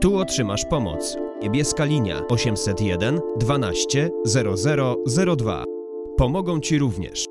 Tu otrzymasz pomoc. Niebieska linia 801 12 0002. Pomogą Ci również